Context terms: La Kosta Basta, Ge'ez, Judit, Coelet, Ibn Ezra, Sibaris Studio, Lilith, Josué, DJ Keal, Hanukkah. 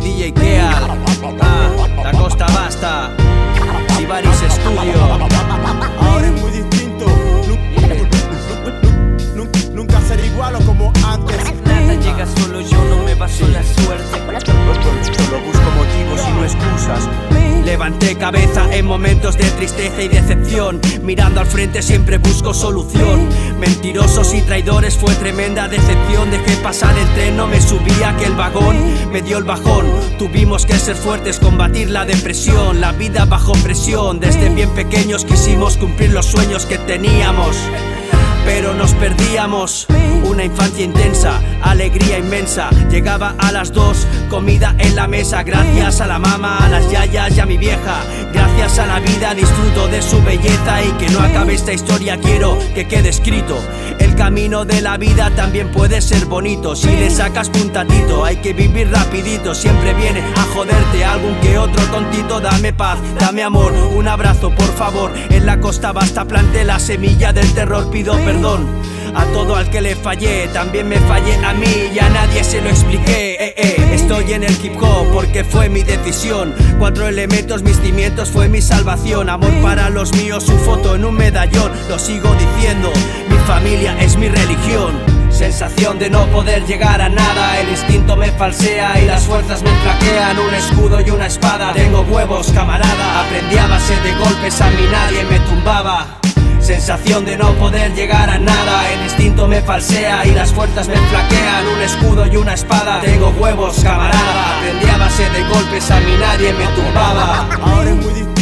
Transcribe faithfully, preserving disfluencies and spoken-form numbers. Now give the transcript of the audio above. soy D J Keal, ah, La Kosta Basta, Sibaris Studio. Ahora es muy distinto, nunca, nunca seré igual o como antes. Nada llega solo, yo no me baso en la suerte. Solo busco motivos y no excusas. Levanté cabeza en momentos de tristeza y decepción. Mirando al frente siempre busco solución. Mentirosos y traidores fue tremenda decepción. Dejé pasar el tren, no me subí a aquel vagón. Me dio el bajón, tuvimos que ser fuertes, combatir la depresión. La vida bajo presión, desde bien pequeños quisimos cumplir los sueños que teníamos, pero nos perdíamos. Una infancia intensa, alegría inmensa. Llegaba a las dos, comida en la mesa. Gracias a la mamá, a las yayas y a mi vieja. Gracias a la vida disfruto de su belleza. Y que no acabe esta historia, quiero que quede escrito. El camino de la vida también puede ser bonito si le sacas puntadito. Hay que vivir rapidito, siempre viene a joderte algún que otro tontito. Dame paz, dame amor, un abrazo por favor. En La Kosta Basta planté la semilla del terror. Pido perdón a todo al que le fallé, también me fallé a mí y a nadie se lo expliqué. eh, eh. Estoy en el hip hop porque fue mi decisión. Cuatro elementos, mis cimientos, fue mi salvación. Amor para los míos, su foto en un medallón. Lo sigo diciendo, mi familia es mi religión. Sensación de no poder llegar a nada. El instinto me falsea y las fuerzas me flaquean. Un escudo y una espada, tengo huevos camarada. Aprendí a base de golpes, a mí nadie me tumbaba. Sensación de no poder llegar a nada. El instinto me falsea y las fuerzas me flaquean. Un escudo y una espada, tengo huevos camarada. Aprendí a base de golpes, a mí nadie me tumbaba. Ahora es muy difícil.